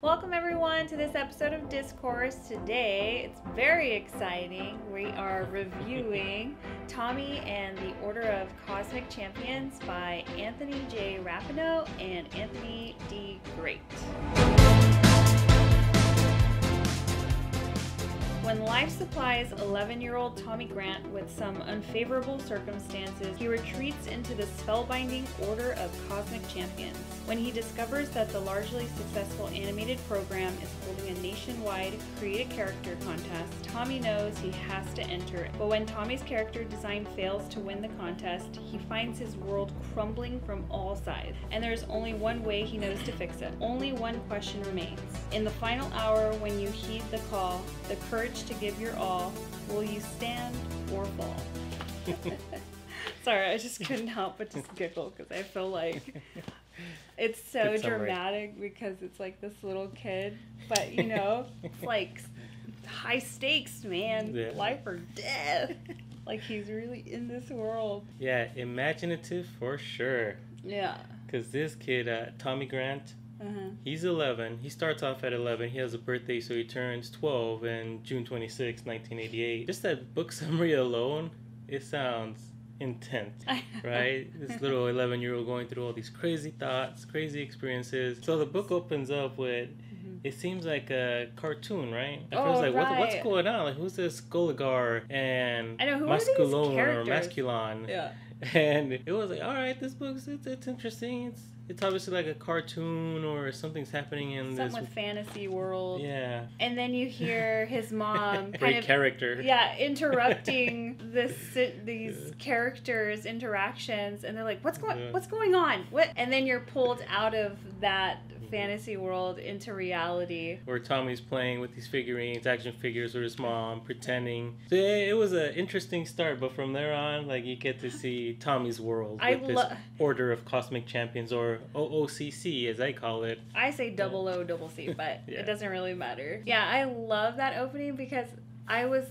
Welcome everyone to this episode of Discourse. Today it's very exciting. We are reviewing Tommy and the Order of Cosmic Champions by Anthony J. Rapino and Anthony D. Grate. When life supplies 11-year-old Tommy Grant with some unfavorable circumstances, he retreats into the spellbinding Order of Cosmic Champions. When he discovers that the largely successful animated program is holding a nationwide create-a-character contest, Tommy knows he has to enter it. But when Tommy's character design fails to win the contest, he finds his world crumbling from all sides, and there's only one way he knows to fix it. Only one question remains. In the final hour, when you heed the call, the courage to give your all, will you stand or fall? Sorry, I just couldn't help but just giggle because I feel like it's so dramatic because it's like this little kid, but you know, it's like high stakes, man. Yeah. Life or death. Like he's really in this world. Yeah, imaginative for sure. Yeah. Because this kid, Tommy Grant, he's 11. He starts off at 11. He has a birthday, so he turns 12 on June 26, 1988. Just that book summary alone, it sounds intense, right? This little 11-year-old going through all these crazy thoughts, crazy experiences. So the book opens up with, it seems like a cartoon, right? What's going on? Like, who's this Gholigar and Masculon or Masculon? Yeah. And it was like, all right, this book, it's interesting. It's obviously like a cartoon or something's happening in somewhat fantasy world. Yeah. And then you hear his mom interrupting these characters' interactions, and they're like, what's going on? What? And then you're pulled out of that fantasy world into reality, where Tommy's playing with these figurines, action figures, with his mom, pretending. So yeah, it was an interesting start, but from there on, like, you get to see Tommy's world with this Order of Cosmic Champions, or OOCC as I call it. I say double O double C, but yeah, it doesn't really matter. Yeah, I love that opening because I was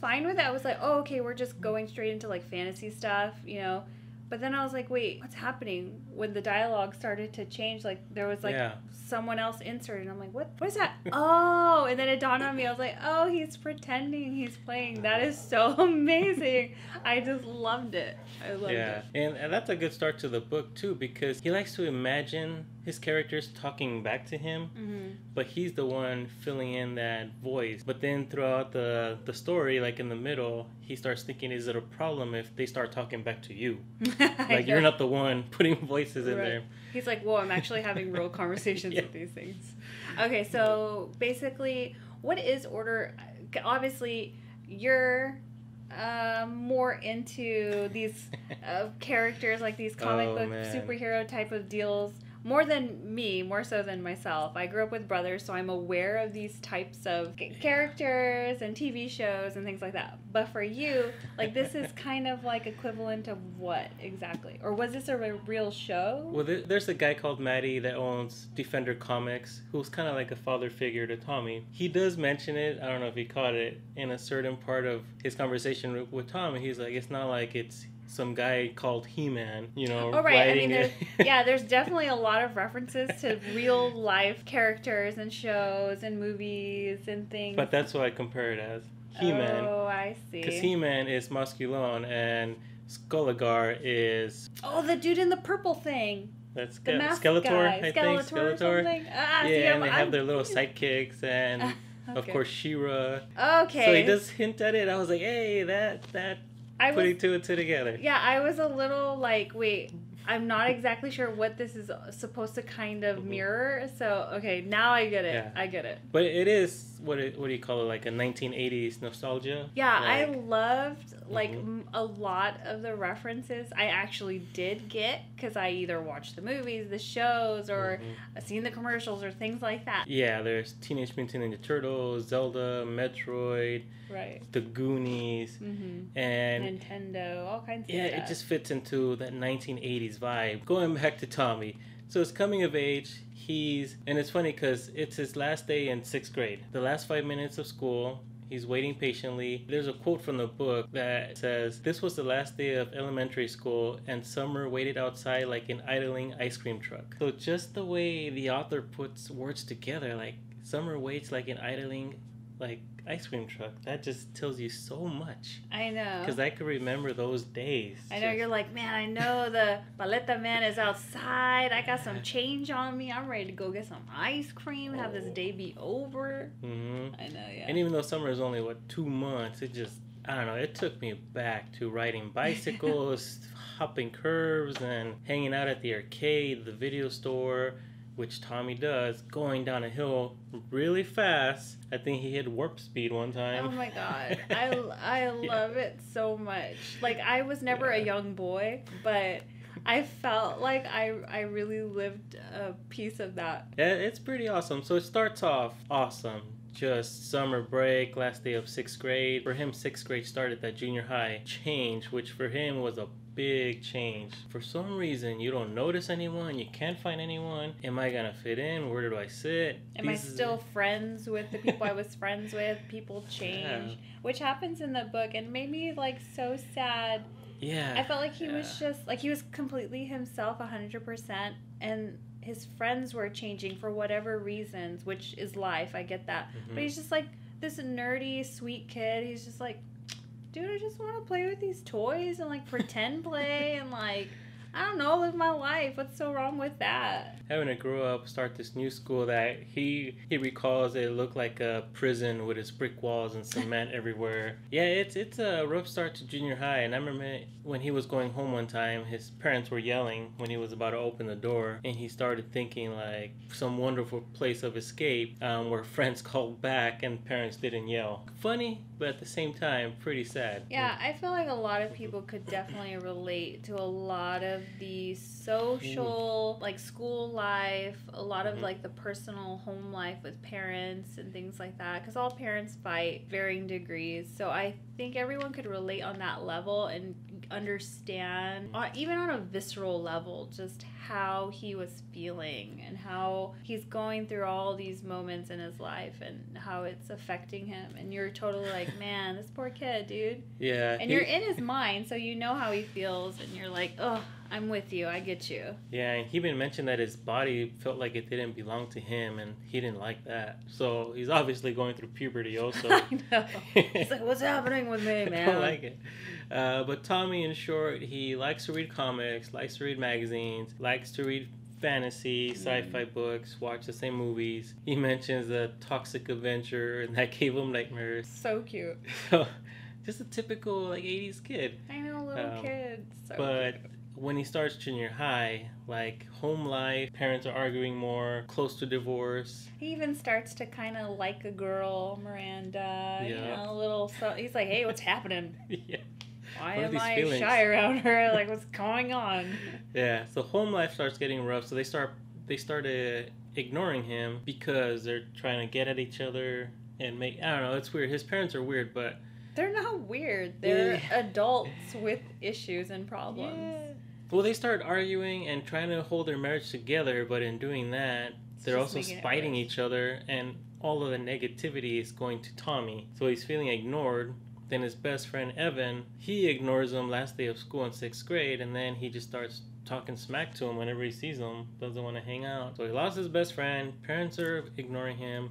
fine with it. I was like, oh, okay, we're just going straight into like fantasy stuff, you know. But then I was like, wait, what's happening? When the dialogue started to change, like there was like someone else inserted, and I'm like, what is that? Oh, and then it dawned on me. I was like, oh, he's pretending he's playing. That is so amazing. I just loved it. I loved it. And that's a good start to the book too, because he likes to imagine his characters talking back to him, but he's the one filling in that voice. But then throughout the story, like in the middle, he starts thinking, is it a problem if they start talking back to you? Like, you're not the one putting voices in there. He's like, whoa, I'm actually having real conversations with these things. Okay, so basically, what is order? Obviously, you're more into these characters, like these comic book superhero type of deals. More than me, more so than myself. I grew up with brothers, so I'm aware of these types of characters and TV shows and things like that. But for you, like, this is kind of like equivalent of what exactly? Or was this a real show? Well, there's a guy called Matty that owns Defender Comics, who's kind of like a father figure to Tommy. He does mention it, I don't know if he caught it, in a certain part of his conversation with Tommy. He's like, it's not like it's some guy called He-Man, you know. Oh, right. I mean, there's definitely a lot of references to real life characters and shows and movies and things. But that's what I compare it as. He-Man. Oh, I see. Because He-Man is Masculon and Gholigar is... Oh, the dude in the purple thing. That's the Skeletor, guy. I think. Skeletor. Ah, yeah, and they have their little sidekicks and, of course, She-Ra. Okay. So he does hint at it. I was like, hey, that... Putting two and two together. Yeah, I was a little like, wait, I'm not exactly sure what this is supposed to kind of mirror. So, okay, now I get it. Yeah. I get it. But it is, what do you call it, like a 1980s nostalgia? Yeah, like, I loved, like, a lot of the references I actually did get, because I either watched the movies, the shows, or seen the commercials or things like that. Yeah, there's Teenage Mutant Ninja Turtles, Zelda, Metroid, the Goonies, and Nintendo, all kinds of stuff. Yeah, it just fits into that 1980s vibe. Going back to Tommy, so it's coming of age, and it's funny because it's his last day in 6th grade, the last 5 minutes of school, He's waiting patiently. There's a quote from the book that says, "This was the last day of elementary school, and summer waited outside like an idling ice cream truck." So just the way the author puts words together, like summer waits like an idling, like ice cream truck, that just tells you so much. I know, because I could remember those days. I know, you're like, man, I know the paleta man is outside, I got some change on me, I'm ready to go get some ice cream and have this day be over. Mm-hmm. I know, yeah. And even though summer is only, what, 2 months, it just, I don't know, it took me back to riding bicycles, hopping curves, and hanging out at the arcade, the video store, which Tommy does, going down a hill really fast. I think he hit warp speed one time. Oh my god. I love it so much. Like, I was never a young boy, but I felt like I really lived a piece of that. It's pretty awesome. So it starts off awesome. Just summer break, last day of 6th grade. For him, 6th grade started that junior high change, which for him was a big change. For some reason, you don't notice anyone, you can't find anyone. Am I gonna fit in? Where do I sit? Am I still friends with the people I was friends with? People change, which happens in the book, and made me, like, so sad. Yeah. I felt like he was just, like, he was completely himself 100%, and his friends were changing for whatever reasons, which is life, I get that. Mm-hmm. But he's just, like, this nerdy, sweet kid. He's just like, dude, I just want to play with these toys and, like, pretend play and, like, I don't know, live my life. What's so wrong with that? Having to grow up, start this new school that he recalls it looked like a prison with its brick walls and cement everywhere. Yeah, it's a rough start to junior high. And I remember when he was going home one time, his parents were yelling when he was about to open the door. And he started thinking, like, some wonderful place of escape where friends called back and parents didn't yell. Funny, but at the same time, pretty sad. Yeah, I feel like a lot of people could definitely relate to a lot of the social, like, school life, a lot of, like, the personal home life with parents and things like that, because all parents fight, varying degrees. So I think everyone could relate on that level and understand, even on a visceral level, just how he was feeling and how he's going through all these moments in his life and how it's affecting him. And you're totally like, man, this poor kid, dude. Yeah. And you're in his mind, so you know how he feels, and you're like, oh, I'm with you. I get you. Yeah, and he even mentioned that his body felt like it didn't belong to him, and he didn't like that. So he's obviously going through puberty also. I know. He's like, what's happening with me, man? I don't like it. But Tommy, in short, he likes to read comics, likes to read magazines, likes to read fantasy, sci-fi books, watch the same movies. He mentions the Toxic Avenger, and that gave him nightmares. So cute. So, just a typical, like, 80s kid. I know, little kid. So cute. When he starts junior high, like, home life, parents are arguing more, close to divorce. He even starts to kind of like a girl, Miranda, you know, a little, so he's like, hey, what's happening? Yeah. Why am I shy around her? Like, what's going on? Yeah, so home life starts getting rough, so they start ignoring him because they're trying to get at each other and make, I don't know, it's weird. His parents are weird, but they're not weird. They're adults with issues and problems. Yeah. Well, they start arguing and trying to hold their marriage together, but in doing that, they're also spiting each other, and all of the negativity is going to Tommy. So he's feeling ignored. Then his best friend, Evan, he ignores him last day of school in 6th grade, and then he just starts talking smack to him whenever he sees him, doesn't want to hang out. So he lost his best friend, parents are ignoring him.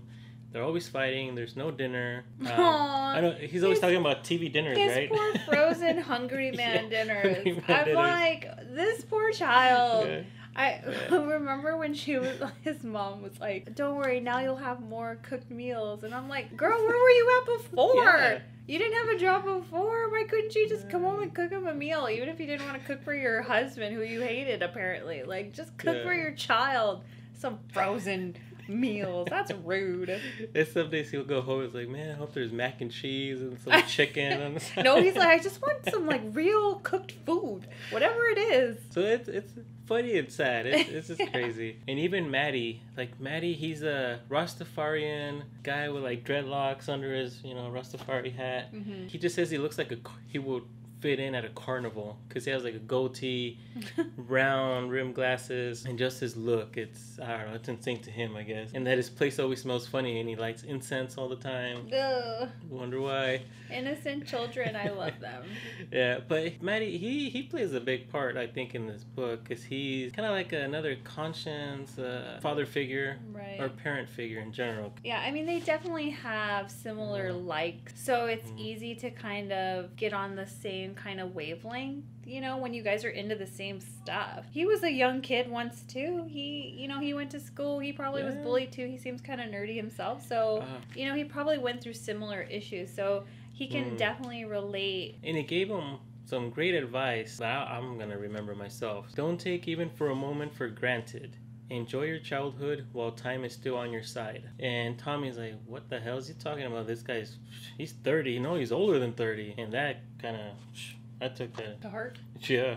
They're always fighting. There's no dinner. I know he's always talking about TV dinners, right? His poor frozen hungry man dinners. Like, this poor child. Yeah. I remember when his mom was like, "Don't worry, now you'll have more cooked meals." And I'm like, "Girl, where were you at before? Yeah. You didn't have a job before. Why couldn't you just come home and cook him a meal, even if you didn't want to cook for your husband, who you hated apparently? Like, just cook for your child some frozen." meals. That's rude. There's some days he'll go home and it's like, man, I hope there's mac and cheese and some chicken on the side. No, he's like, I just want some, like, real cooked food, whatever it is. So it's funny and sad. It's just crazy. And even Maddie, he's a Rastafarian guy with, like, dreadlocks under his, you know, Rastafari hat. Mm-hmm. He just says he looks like he would fit in at a carnival, because he has like a goatee, round rim glasses, and just his look. It's, I don't know, it's in sync to him, I guess. And that his place always smells funny, and he likes incense all the time. Ugh. Wonder why. Innocent children, I love them. Yeah, but Maddie, he plays a big part, I think, in this book, because he's kind of like another conscience, father figure, right, or parent figure in general. Yeah, I mean, they definitely have similar likes, so it's easy to kind of get on the same kind of wavelength, you know, when you guys are into the same stuff. He was a young kid once too. He, you know, he went to school. He probably was bullied too. He seems kind of nerdy himself, so you know, he probably went through similar issues, so he can definitely relate. And it gave him some great advice that I'm gonna remember myself. Don't take even for a moment for granted. Enjoy your childhood while time is still on your side. And Tommy's like, what the hell is he talking about? This guy's, he's 30. No, he's older than 30. And that kind of, I took that to heart. Yeah,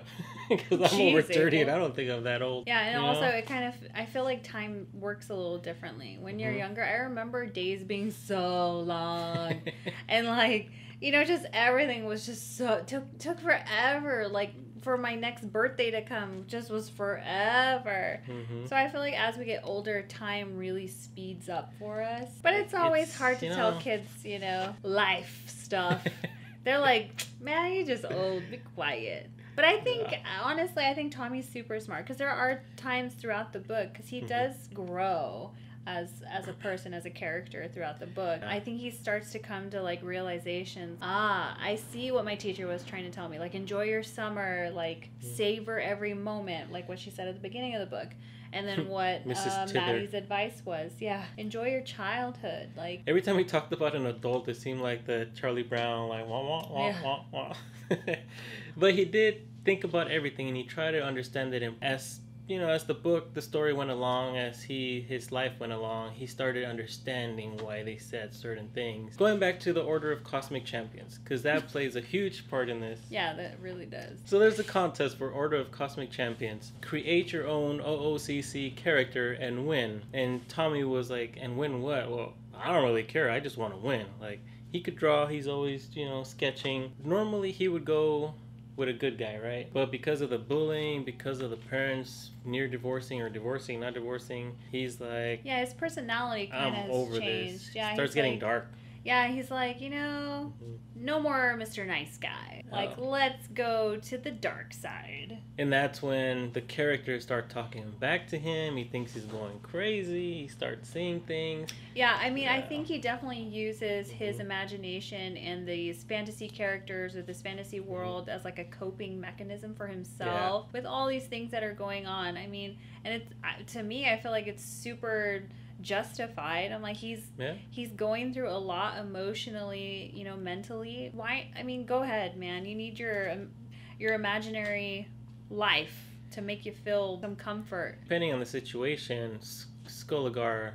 because I'm over 30 and I don't think I'm that old. Yeah, and also it kind of, I feel like time works a little differently when you're younger. I remember days being so long, and like, you know, just everything was just so, took forever. Like, for my next birthday to come just was forever. So I feel like as we get older, time really speeds up for us. But it's always hard to tell kids, you know, life stuff. They're like, man, you're just old. Be quiet. But I think, honestly, I think Tommy's super smart, because there are times throughout the book, because he does grow as a person, as a character throughout the book. I think he starts to come to like realizations. Ah, I see what my teacher was trying to tell me. Like, enjoy your summer, like savor every moment, like what she said at the beginning of the book. And then what Maddie's advice was, enjoy your childhood. Like, every time we talked about an adult, it seemed like the Charlie Brown, like wah wah wah wah wah. But he did think about everything, and he tried to understand it. And as you know, as the book, the story went along, as his life went along, he started understanding why they said certain things. Going back to the Order of Cosmic Champions, because that plays a huge part in this. Yeah, that really does. So there's a contest for Order of Cosmic Champions. Create your own OOCC character and win. And Tommy was like, and win what? Well, I don't really care. I just want to win. Like, he could draw. He's always, you know, sketching. Normally, he would go with a good guy, right? But because of the bullying, because of the parents near divorcing or divorcing, not divorcing, he's like, yeah, his personality kind of has changed. Yeah, starts getting like, dark. Yeah, he's like, you know, no more Mr. Nice Guy. Like, let's go to the dark side. And that's when the characters start talking back to him. He thinks he's going crazy. He starts seeing things. Yeah, I mean, I think he definitely uses his imagination and these fantasy characters or this fantasy world as like a coping mechanism for himself with all these things that are going on. I mean, and it's, to me, I feel like it's super justified. I'm like, he's going through a lot emotionally, you know, mentally. Why? I mean, go ahead, man. You need your imaginary life to make you feel some comfort. Depending on the situation, Gholigar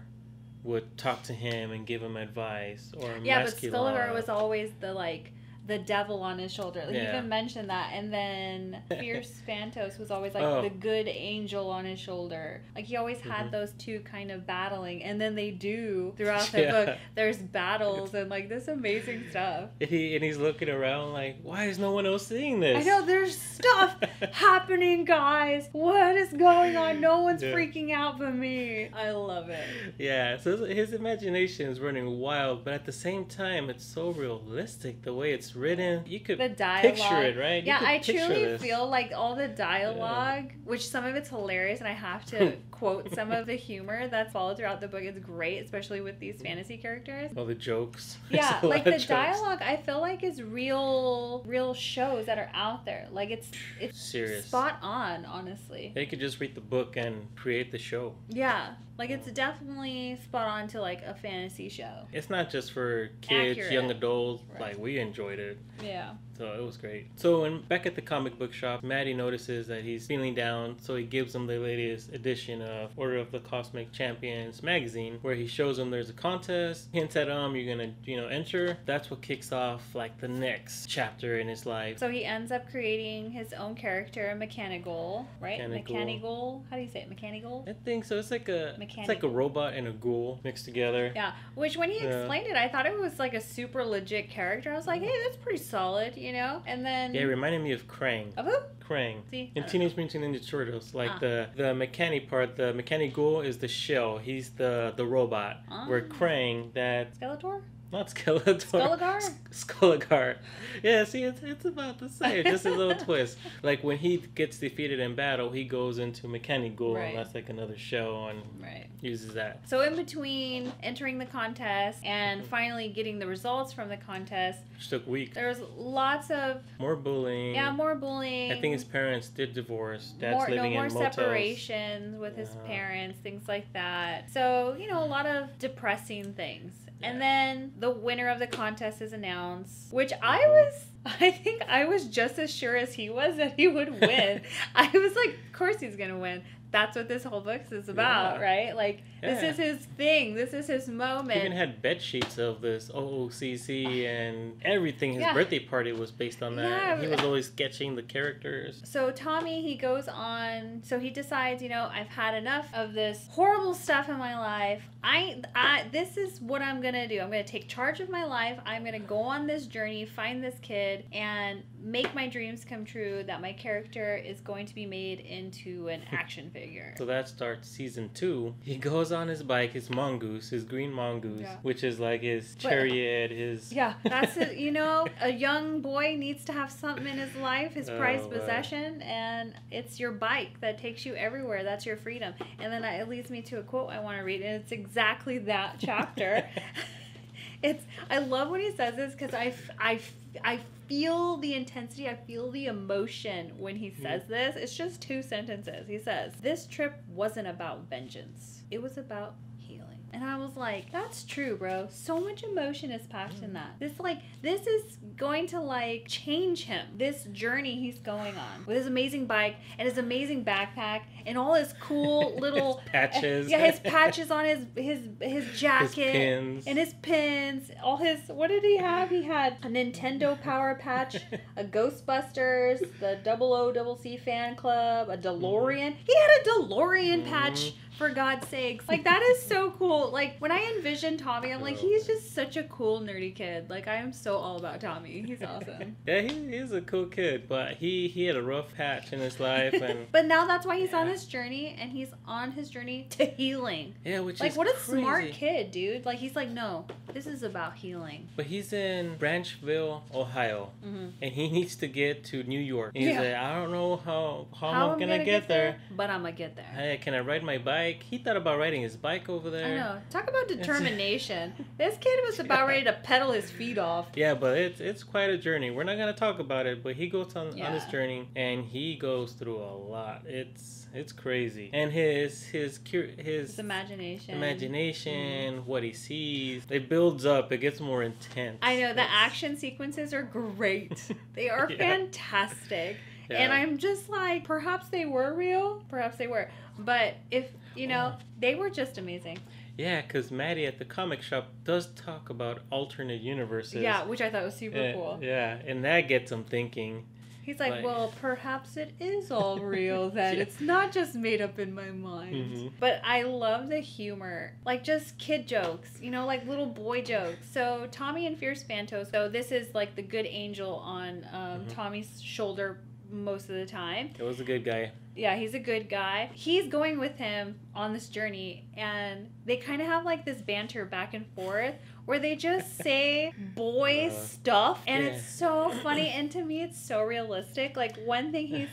would talk to him and give him advice, or Masculon. But Gholigar was always the like, the devil on his shoulder. Like, he even mentioned that. And then Fierce Phantos was always like the good angel on his shoulder. Like, he always had those two kind of battling. And then they do throughout the book. There's battles and like this amazing stuff. And he's looking around like, why is no one else seeing this? I know, there's stuff happening, guys. What is going on? No one's freaking out but me. I love it. Yeah, so his imagination is running wild, but at the same time, it's so realistic the way it's written. You could picture it, right? Yeah, I truly feel like all the dialogue, which some of it's hilarious, and I have to quote some of the humor that's followed throughout the book. It's great, especially with these fantasy characters. All the jokes. Yeah, like the dialogue, I feel like is real shows that are out there. Like, it's serious, spot on, honestly. They could just read the book and create the show. Yeah. Like, it's definitely spot on to, like, a fantasy show. It's not just for kids, young adults. Right. Like, we enjoyed it. Yeah. So it was great. So back at the comic book shop, Maddie notices that he's feeling down, so he gives him the latest edition of Order of the Cosmic Champions magazine, where he shows him there's a contest, hints at him, you're gonna, you know, enter. That's what kicks off, like, the next chapter in his life. So he ends up creating his own character, Mechanighoul, right? Mechanighoul. How do you say it? Mechanighoul? I think so. It's like a it's like a robot and a ghoul mixed together. Yeah, which when he explained it, I thought it was like a super legit character. I was like, hey, that's pretty solid. you know? And then... Yeah, it reminded me of Krang. Of who? Krang. See? In Teenage Mutant Ninja Turtles, like the mechanic part, the Mechanighoul is the shell. He's the robot. Where Krang, that... Skeletor? Not Skeletor. Gholigar? Gholigar. Yeah, see, it's about the same. Just a little twist. Like, when he gets defeated in battle, he goes into Mechanighoul, and that's like another show, and uses that. So in between entering the contest and finally getting the results from the contest... Which took weeks. There was lots of... More bullying. Yeah, more bullying. I think his parents did divorce. Dad's more, living in motels. More separations with his parents, things like that. So, you know, a lot of depressing things. And then the winner of the contest is announced, which I think I was just as sure as he was that he would win. I was like, of course he's going to win. That's what this whole book is about, right? Like, this is his thing. This is his moment. He even had bed sheets of this OOCC and everything. His birthday party was based on that. Yeah. He was always sketching the characters. So Tommy, he goes on. So he decides, you know, I've had enough of this horrible stuff in my life. This is what I'm going to do. I'm going to take charge of my life. I'm going to go on this journey, find this kid, and make my dreams come true that my character is going to be made into an action figure. So that starts season 2. He goes on his bike, his mongoose, his green mongoose, which is like his chariot, his... Yeah, that's it. You know, a young boy needs to have something in his life, his prized possession, and it's your bike that takes you everywhere. That's your freedom. And then it leads me to a quote I want to read, and it's exactly that chapter. I love when he says this because I feel the intensity, I feel the emotion when he says this. It's just 2 sentences. He says, "This trip wasn't about vengeance. It was about healing." And I was like, that's true, bro. So much emotion is packed in that. This is going to, like, change him. This journey he's going on with his amazing bike and his amazing backpack and all his cool little... his patches. His patches on his jacket. His pins. And his pins. All his... What did he have? He had a Nintendo Power Patch, a Ghostbusters, the OOCC Fan Club, a DeLorean. He had a DeLorean patch, for God's sakes. Like, that is so cool. Like, when I envision Tommy, I'm like, he's just such a cool, nerdy kid. Like, I am so all about Tommy. He's awesome. Yeah, he's a cool kid, but he had a rough patch in his life. And but now that's why he's on this journey, and he's on his journey to healing. Yeah, which is what crazy. A smart kid, dude. Like, he's like, no, this is about healing. But he's in Branchville, Ohio, and he needs to get to New York. And he's like, I don't know how I'm going to get there. But I'm going to get there. Can I ride my bike? He thought about riding his bike over there. Talk about determination. This kid was about ready to pedal his feet off. Yeah, but it's quite a journey. We're not going to talk about it, but he goes on his journey, and he goes through a lot. It's crazy. And his imagination, what he sees, it builds up. It gets more intense. I know. The action sequences are great. They are fantastic. Yeah. And I'm just like, perhaps they were real. Perhaps they were. But if, you know, they were just amazing. Yeah, because Maddie at the comic shop does talk about alternate universes. Yeah, which I thought was super cool. Yeah, and that gets him thinking. He's like, well, perhaps it is all real then. It's not just made up in my mind. But I love the humor. Like, just kid jokes, you know, like little boy jokes. So Tommy and Fierce Phantos, so this is like the good angel on Tommy's shoulder most of the time. It was a good guy. Yeah, he's a good guy. He's going with him on this journey, and they kind of have like this banter back and forth where they just say boy stuff, and it's so funny, and to me it's so realistic. Like, one thing he's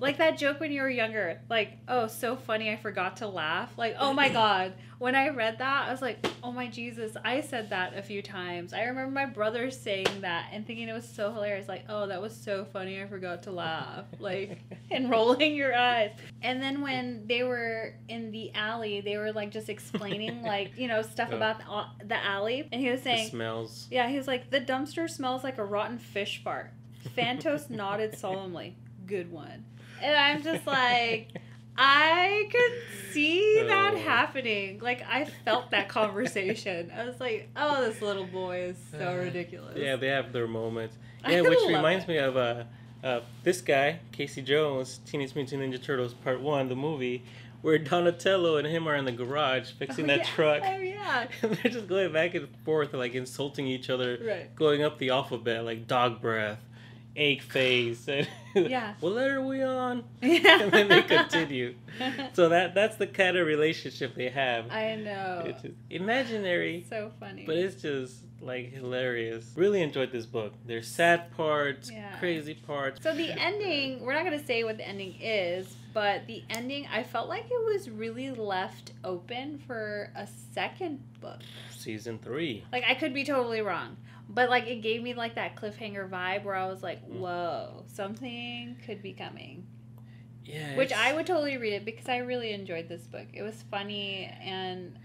like that joke when you were younger, like, oh, so funny I forgot to laugh. Like, oh my God. When I read that, I was like, oh my Jesus, I said that a few times. I remember my brother saying that and thinking it was so hilarious. Like, oh, that was so funny I forgot to laugh. Like, and rolling your eyes. And then when they were in the alley, they were like just explaining, like, you know, stuff about the alley. And he was saying, it smells. Yeah, he was like, the dumpster smells like a rotten fish fart. Phantos nodded solemnly. Good one. And I'm just like, I could see that happening. Like, I felt that conversation. I was like, oh, this little boy is so ridiculous. Yeah, they have their moments. Yeah, which reminds me of this guy, Casey Jones, Teenage Mutant Ninja Turtles Part 1, the movie, where Donatello and him are in the garage fixing that truck. Oh, yeah. And they're just going back and forth, like, insulting each other, right, going up the alphabet, like, dog breath, egg face, and yeah. What letter are we on? Yeah. And then they continue. So that's the kind of relationship they have. I know. It's just imaginary. It's so funny. But it's just, like, hilarious. Really enjoyed this book. There's sad parts, crazy parts. So the ending, we're not going to say what the ending is, but the ending, I felt like it was really left open for a second book. Season 3. Like, I could be totally wrong. But, like, it gave me, like, that cliffhanger vibe where I was like, whoa, something could be coming. Yeah. Which I would totally read it because I really enjoyed this book. It was funny and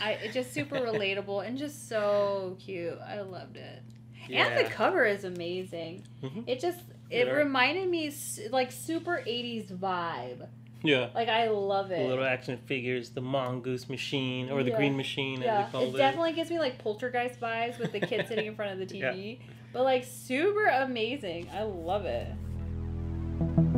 it's just super relatable and just so cute. I loved it. Yeah. And the cover is amazing. Mm-hmm. It just, it reminded me, like, super 80s vibe. Yeah. Like, I love it. The little action figures, the Mongoose machine, or the green machine, as they call it. It definitely gives me, like, Poltergeist vibes with the kid sitting in front of the TV. Yeah. But, like, super amazing. I love it.